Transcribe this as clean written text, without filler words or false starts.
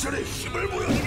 전의 힘을 보여.